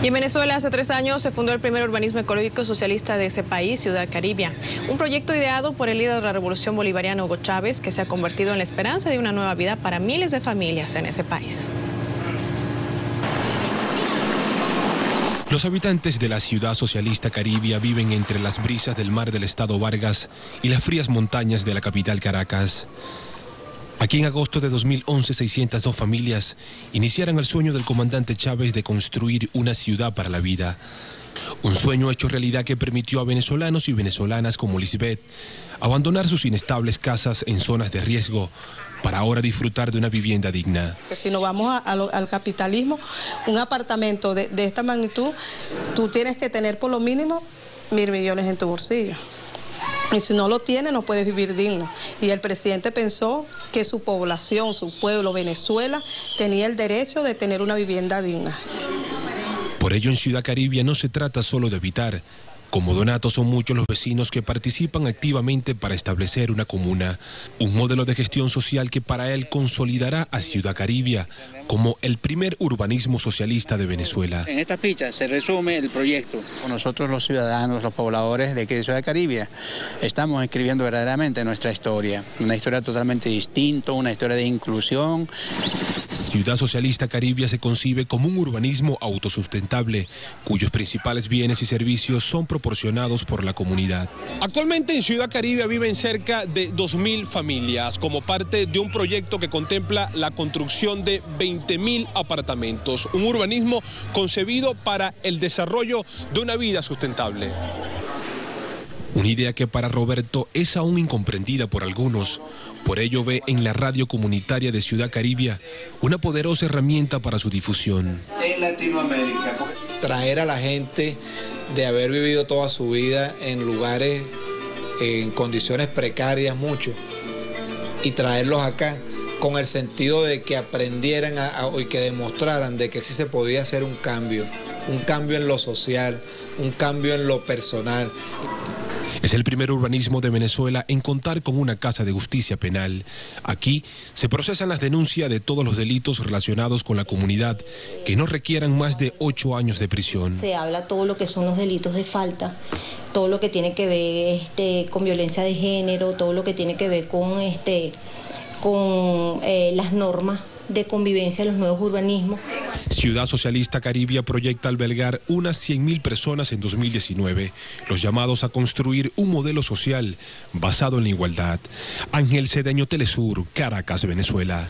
Y en Venezuela hace 3 años se fundó el primer urbanismo ecológico socialista de ese país, Ciudad Caribia. Un proyecto ideado por el líder de la revolución bolivariana Hugo Chávez, que se ha convertido en la esperanza de una nueva vida para miles de familias en ese país. Los habitantes de la ciudad socialista Caribia viven entre las brisas del mar del estado Vargas y las frías montañas de la capital Caracas. Aquí en agosto de 2011, 602 familias iniciaron el sueño del comandante Chávez de construir una ciudad para la vida. Un sueño hecho realidad que permitió a venezolanos y venezolanas como Lisbeth abandonar sus inestables casas en zonas de riesgo para ahora disfrutar de una vivienda digna. Si nos vamos al capitalismo, un apartamento de esta magnitud, tú tienes que tener por lo mínimo 1.000 millones en tu bolsillo. Y si no lo tienes, no puedes vivir digno. Y el presidente pensó que su población, su pueblo, Venezuela, tenía el derecho de tener una vivienda digna. Por ello, en Ciudad Caribia no se trata solo de habitar. Como Donato, son muchos los vecinos que participan activamente para establecer una comuna, un modelo de gestión social que para él consolidará a Ciudad Caribia como el primer urbanismo socialista de Venezuela. En esta ficha se resume el proyecto. Nosotros los ciudadanos, los pobladores de Ciudad Caribia, estamos escribiendo verdaderamente nuestra historia, una historia totalmente distinta, una historia de inclusión. Ciudad Socialista Caribia se concibe como un urbanismo autosustentable, cuyos principales bienes y servicios son proporcionados por la comunidad. Actualmente en Ciudad Caribia viven cerca de 2.000 familias, como parte de un proyecto que contempla la construcción de 20.000 apartamentos, un urbanismo concebido para el desarrollo de una vida sustentable. Una idea que para Roberto es aún incomprendida por algunos. Por ello ve en la radio comunitaria de Ciudad Caribia una poderosa herramienta para su difusión. En Latinoamérica, traer a la gente de haber vivido toda su vida en lugares, en condiciones precarias mucho, y traerlos acá con el sentido de que aprendieran y que demostraran de que sí se podía hacer un cambio en lo social, un cambio en lo personal. Es el primer urbanismo de Venezuela en contar con una casa de justicia penal. Aquí se procesan las denuncias de todos los delitos relacionados con la comunidad que no requieran más de 8 años de prisión. Se habla todo lo que son los delitos de falta, todo lo que tiene que ver con violencia de género, todo lo que tiene que ver con las normas de convivencia en los nuevos urbanismos. Ciudad Socialista Caribia proyecta albergar unas 100.000 personas en 2019, los llamados a construir un modelo social basado en la igualdad. Ángel Cedeño, Telesur, Caracas, Venezuela.